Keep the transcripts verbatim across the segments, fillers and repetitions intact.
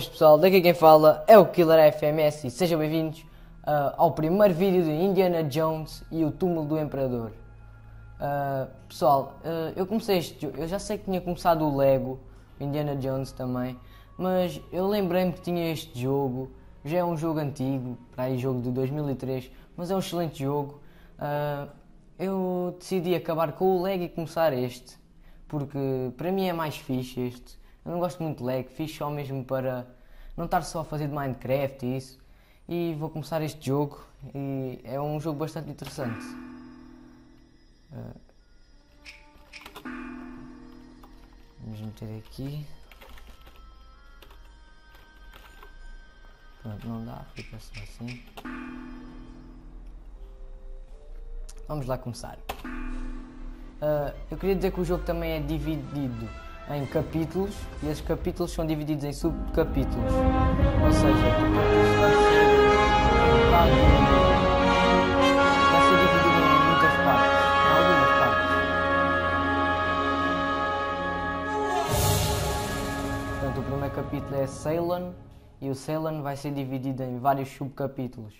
boas pessoal, daqui quem fala é o Killer F M S e sejam bem-vindos uh, ao primeiro vídeo de Indiana Jones e o túmulo do Imperador. Uh, pessoal, uh, eu comecei este jogo, eu já sei que tinha começado o Lego, Indiana Jones também, mas eu lembrei-me que tinha este jogo, já é um jogo antigo, para aí jogo de dois mil e três, mas é um excelente jogo. Uh, eu decidi acabar com o Lego e começar este, porque para mim é mais fixe este. Eu não gosto muito de Lego, fiz só mesmo para não estar só a fazer de Minecraft e isso. E vou começar este jogo e é um jogo bastante interessante. Uh, vamos meter aqui. Pronto, não dá, fica só assim. Vamos lá começar. Uh, eu queria dizer que o jogo também é dividido em capítulos e esses capítulos são divididos em subcapítulos, ou seja, vai ser dividido em muitas partes, em algumas partes. Portanto, o primeiro capítulo é Ceylon e o Ceylon vai ser dividido em vários subcapítulos,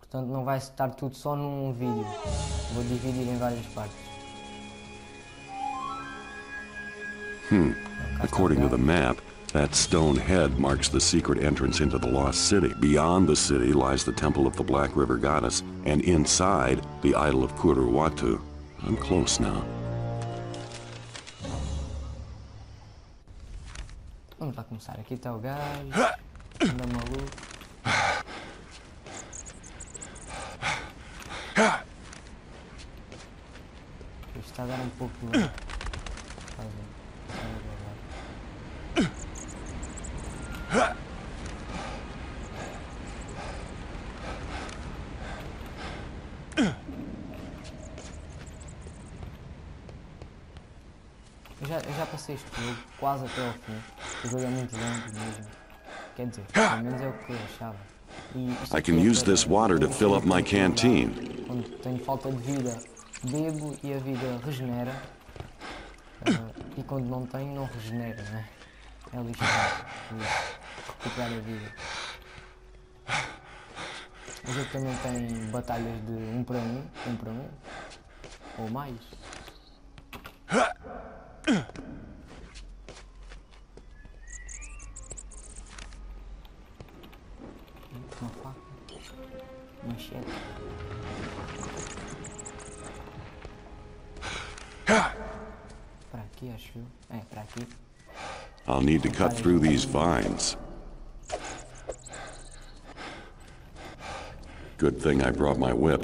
portanto não vai estar tudo só num vídeo, vou dividir em várias partes. Hmm. According to the map, that stone head marks the secret entrance into the lost city. Beyond the city lies the temple of the Black River Goddess, and inside, the idol of Kuruwatu. I'm close now. Vamos lá começar. Aqui está o gajo. Anda maluco. Isto está a dar um pouco de medo. Eu já, eu já passei este jogo quase até ao fim. O jogo é muito lento mesmo. Quer dizer, pelo menos é o que eu achava. E I can use this water to fill up my canteen. Quando tenho falta de vida, bebo e a vida regenera. Uh, e quando não tenho, não regenera, né? É lixado. Recuperar a vida. O jogo também tem batalhas de um para um, um para um, ou mais. Uma faca, machete. Para aqui, acho eu. É, para aqui. I'll need to cut through these vines. Good thing I brought my whip.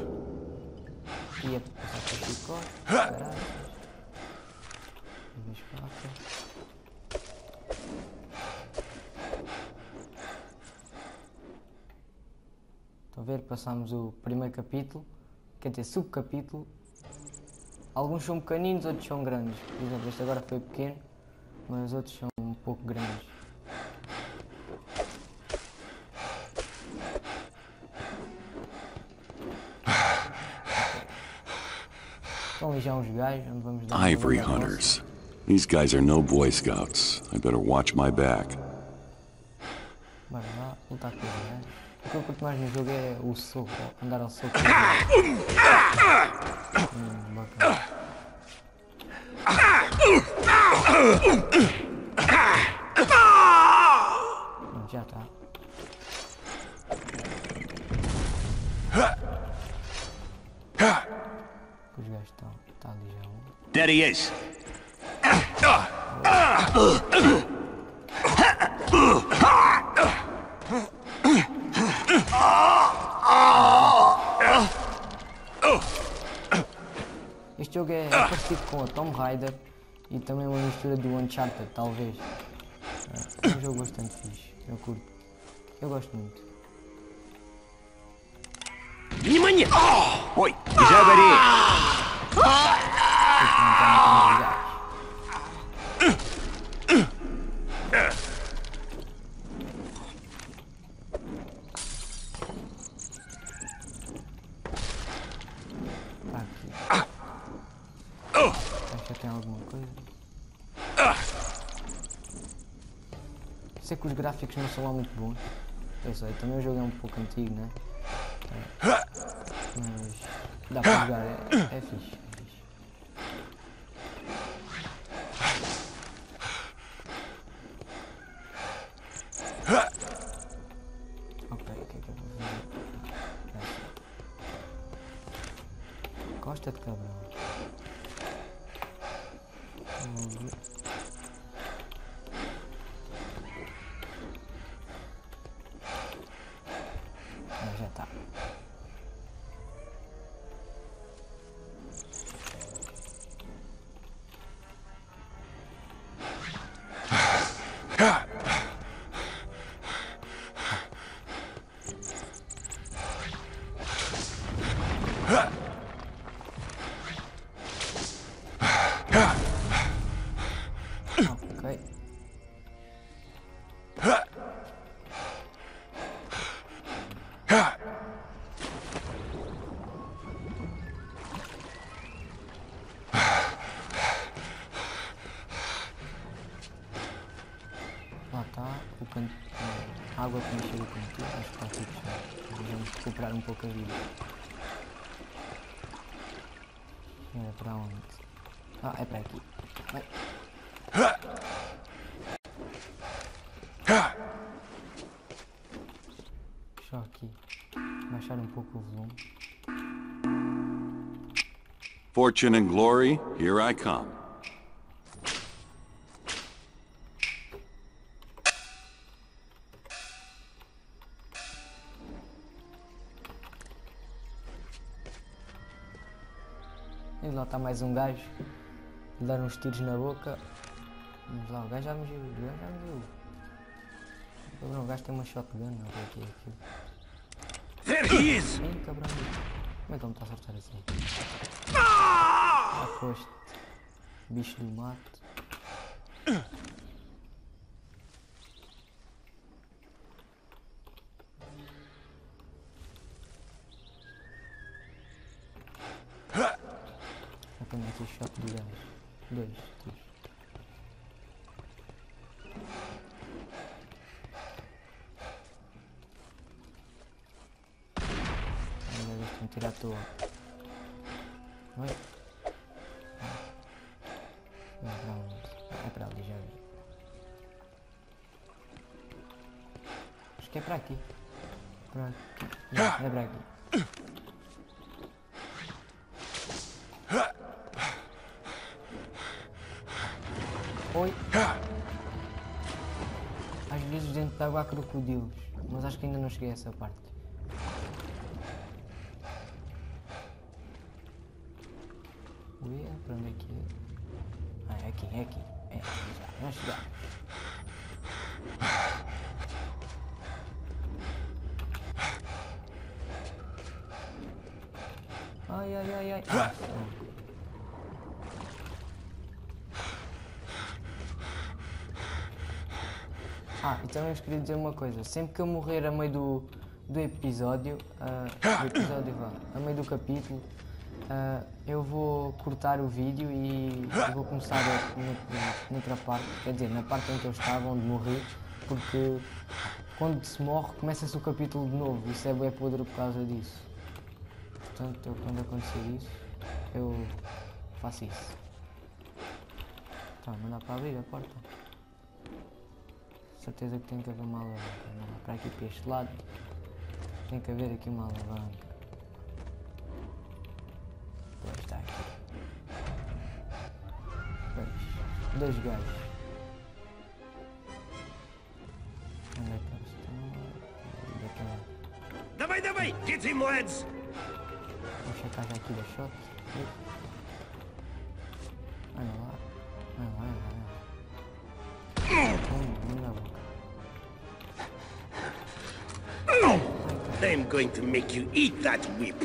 Estão a ver, passamos o primeiro capítulo, quer dizer, subcapítulo. Alguns são pequeninos, outros são grandes. Por exemplo, este agora foi pequeno, mas outros são um pouco grandes. Ivory hunters. These guys are no Boy Scouts. I better watch my back. There he is. Este jogo é parecido com a Tomb Raider e também uma mistura do Uncharted, talvez. É um jogo bastante fixe, eu curto. Eu gosto muito. Oi, já varia. Sei que os gráficos não são lá muito bons. Eu sei, também o jogo é um pouco antigo, né? É. Mas dá para jogar, é, é fixe. Gosta de cabrão. Ah, já tá. A água que me chega com tudo, acho que consigo fechar. Vamos recuperar um pouco a vida. É para onde? Ah, é para aqui. Vai. Só aqui. Baixar um pouco o volume. Fortune and glory, here I come. E lá está mais um gajo. Lhe dar uns tiros na boca. Vamos lá, o gajo já me viu. O gajo já me viu. O gajo tem uma shotgun. Não é aqui, é aqui. Ei, cabrão. Como é que ele me está a acertar assim? Já foste. Bicho do mato. Aqui shot de gajo. Dois, dois. Ainda vou ter que tirar a toa. Vai. Vai pra onde? É pra ali, já vi. Acho que é pra aqui. Pra aqui. Não, é pra aqui. Oi. Às vezes dentro da água há crocodilos, mas acho que ainda não cheguei a essa parte. Ui, para onde é que é? Ah, é aqui, é aqui. É aqui já, vamos chegar. Ai, ai, ai, ai. Ah, Ah, e também vos queria dizer uma coisa, sempre que eu morrer a meio do, do episódio, uh, do episódio vá, a meio do capítulo, uh, eu vou cortar o vídeo e vou começar a, noutra parte, quer dizer, na parte em que eu estava, onde morri, porque quando se morre começa-se o capítulo de novo, isso é bem podre por causa disso. Portanto, eu, quando acontecer isso, eu faço isso. Tá, não dá para abrir a porta. Certeza que tem que haver uma alavanca, não é? Para aqui para este lado tem que haver aqui uma alavanca. Pois está aqui. Pois, dois gajos. Onde é que eles estão? Davai, davai! Get him, lads! Vou checar já aqui da shot. Olha lá. Olha lá, olha lá. I'm going to make you eat that whip.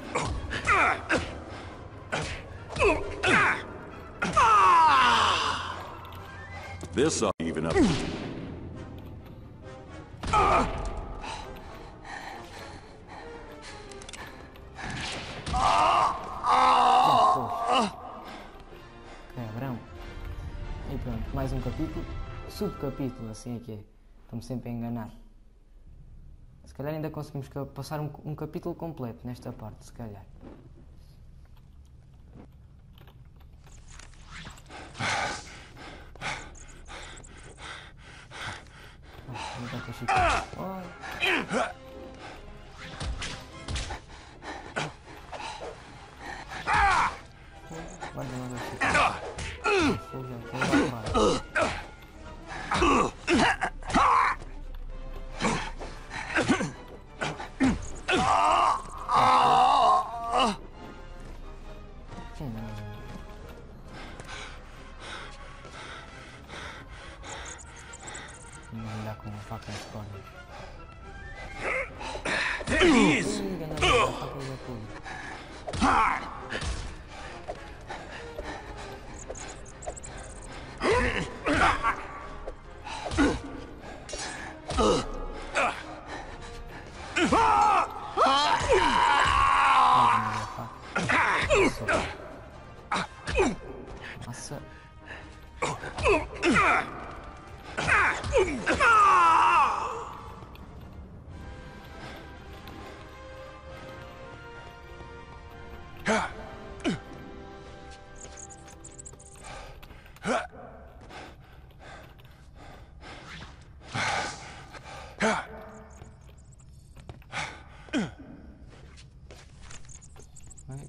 This I'll even up. Cabrão. E pronto, mais um capítulo. Subcapítulo, assim é que é. Estou-me sempre a enganar. Se calhar ainda conseguimos passar um, um capítulo completo nesta parte, se calhar.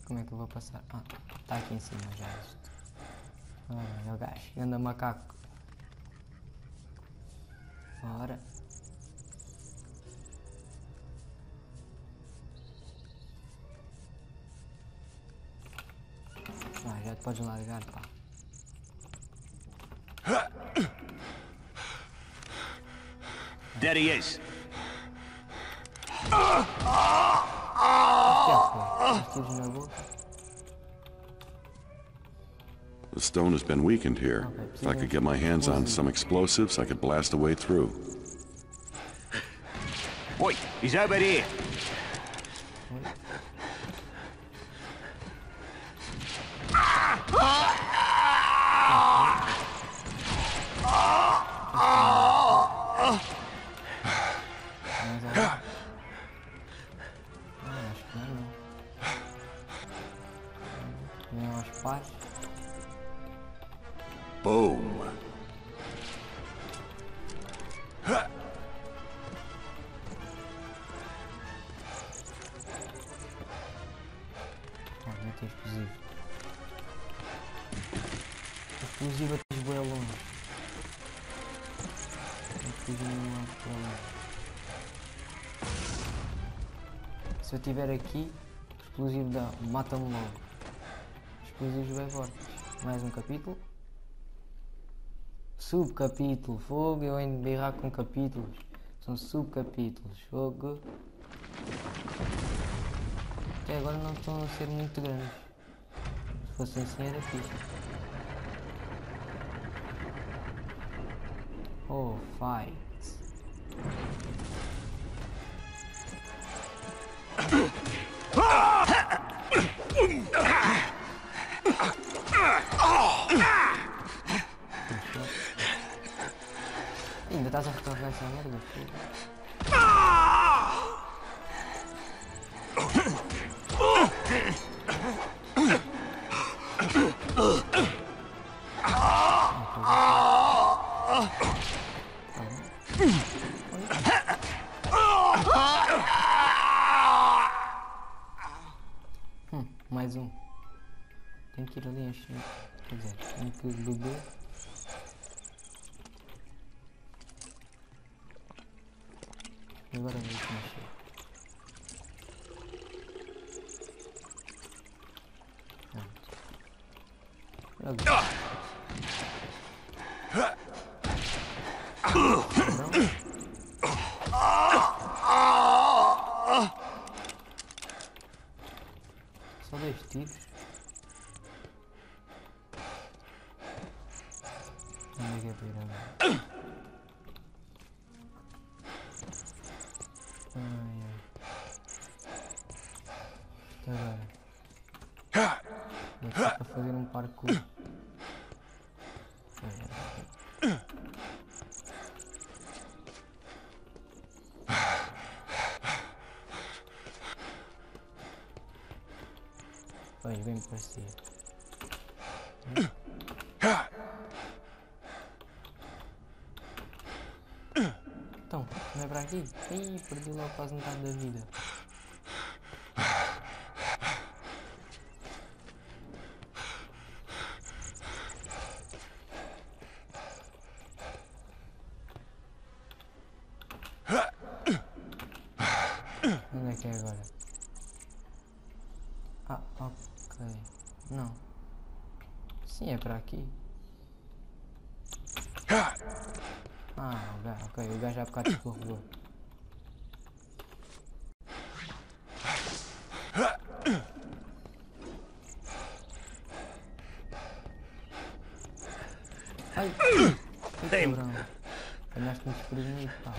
Como é que eu vou passar? Ah, está aqui em cima já isto. Ah, meu gajo, anda macaco. Bora. Ah, já te podes largar, pá. There he is. The stone has been weakened here. If I could get my hands on some explosives, I could blast a way through. Wait, he's over here. Se eu tiver aqui, explosivo dá, mata-me logo. Explosivos bem fortes. Mais um capítulo. Subcapítulo, fogo, eu ainda birrar com capítulos. São subcapítulos, fogo. Até agora não estão a ser muito grandes. Se fosse assim era fixe. Oh, fight. Ainda estás a recarregar essa merda? Mais um. Tem que ir ali encher. Quer dizer, tem que beber. E agora vamos mexer. Pronto. Pronto. Pois bem, me parecia. Então, não é para aqui? Ih, perdi logo quase metade da vida. Onde é que é agora? Ah, ok. Não. Sim, é para aqui. Ah, ok, o gajo já há bocado escorregou. Ai, que cabrão. Apanhaste-me desprevenido, pá.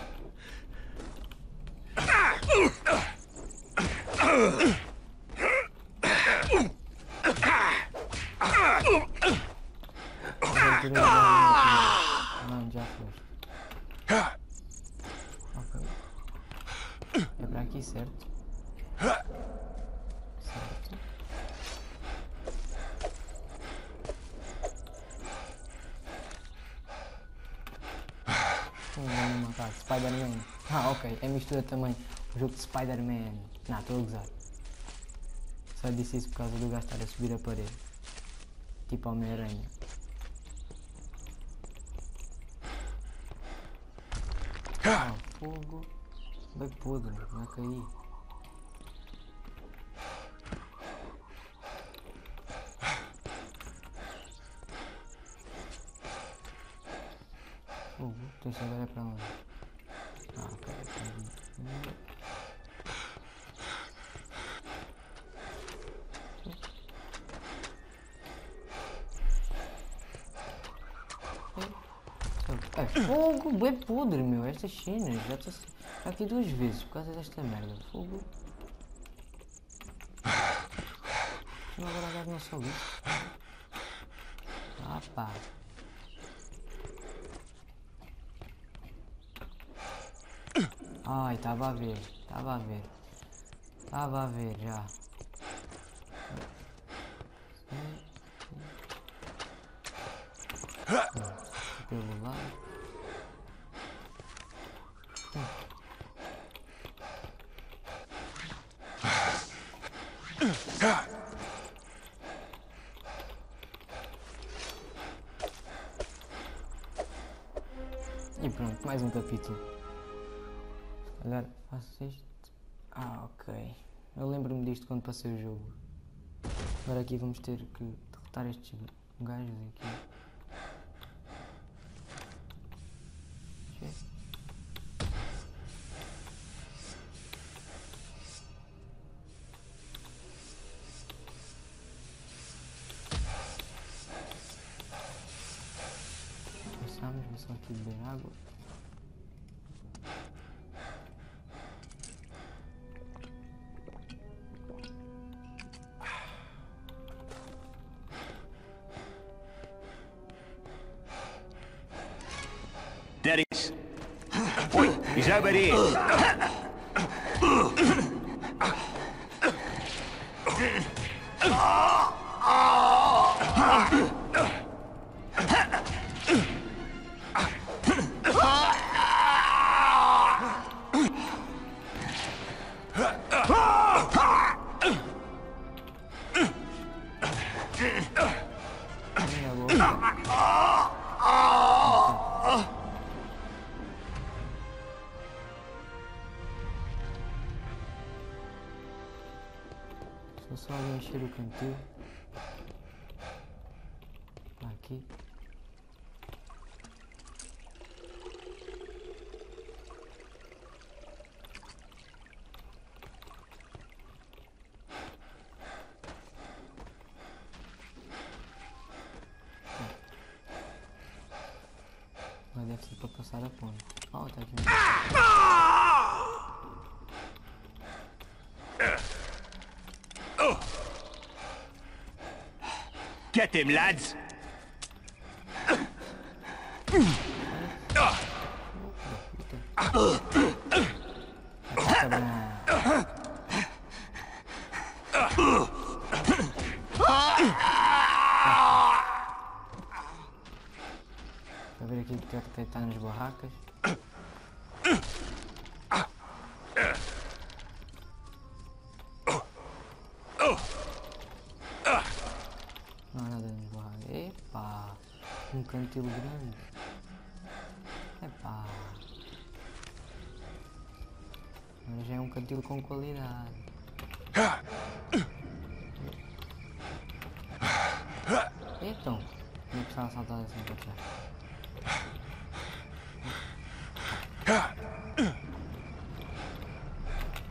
Não, já foi. É para aqui, certo? Certo. Vamos matar Spider-Man. Ah, ok. É mistura também. O jogo de Spider-Man. Não, estou a gozar. Só disse isso por causa do gajo estar a subir a parede. Tipo Homem-Aranha. Ah, fogo. Vai podre, vai cair. Oh, tem que agora para onde? Ah, cara, é fogo, bem podre, meu. Estas chinas já estão aqui duas vezes por causa desta merda. Fogo. Não, agora agora não soube. Ah, pá. Ai, estava a ver. Estava a ver. Estava a ver já. Pelo lado. E pronto, mais um capítulo. Agora faço isto. Ah, ok. Eu lembro-me disto quando passei o jogo. Agora aqui vamos ter que derrotar estes gajos aqui. Vou só aqui beber água. Deris! Oi! Jabari! Vou só encher o cantinho. Aqui. Mas deve ser para passar a ponte. Ó, tá aqui. Get him, lads! aqui que tenta tentar nas barracas. Não há nada nas barracas. Epá! Um cantilo grande. Epá! Mas é um cantilo com qualidade. Então, não precisava saltar assim para trás.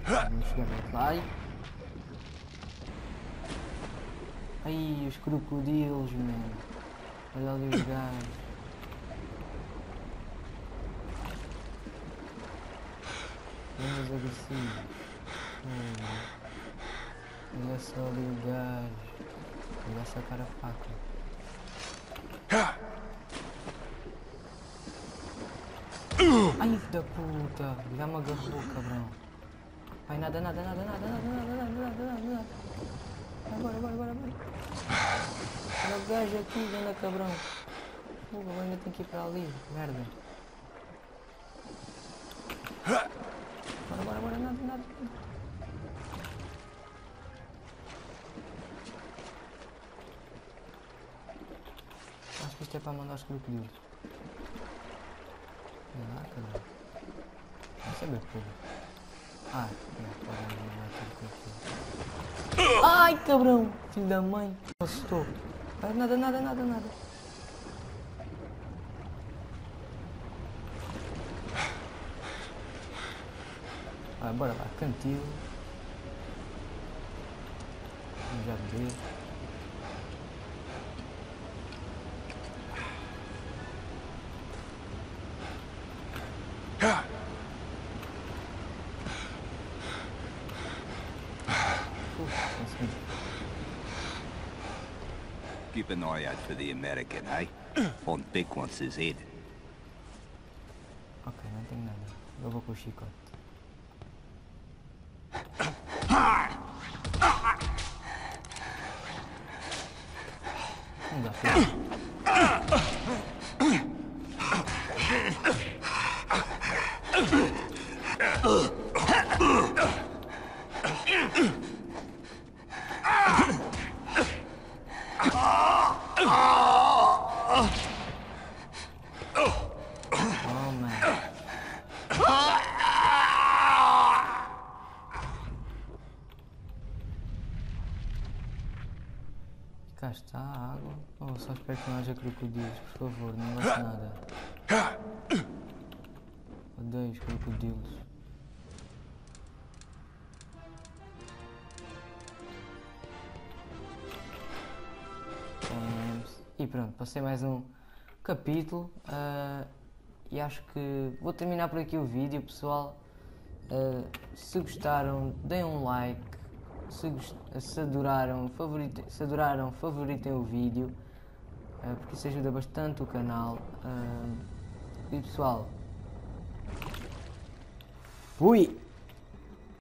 Vamos chegar lá. Ai, os crocodilos, mano. Olha ali os gajos. Menos agressivo. Hum. Olha só ali o gajo. Olha essa cara faca. Ai da puta, já me agarrou, cabrão. Vai nada, nada, nada, nada, nada, nada, nada, nada, nada. Agora, agora, agora, agora. Olha o gajo aqui, anda cabrão. Fogo, ainda tem que ir para ali, merda. Bora, bora, bora, nada, nada. Acho que isto é para mandar os crocodilos. Não dá, cara. Não sei bem porquê. Ah, é, pode mandar tudo crocodilo. Ai, cabrão! Filho da mãe! Assustou. Nada, nada, nada, nada. Vai, bora lá. Cantil. Vamos já ver. Keep an eye out for the American, eh? On big ones his head. Okay, não tem nada. Eu vou com o chicote. Não dá pra... Está a água. Oh, só espero que não haja crocodilos, por favor, não gosto nada. Odeio os crocodilos. E pronto, passei mais um capítulo uh, e acho que vou terminar por aqui o vídeo, pessoal. Uh, se gostaram, deem um like. Se, se, adoraram, favorite, se adoraram, favoritem o vídeo, uh, porque isso ajuda bastante o canal. Uh, e pessoal, fui!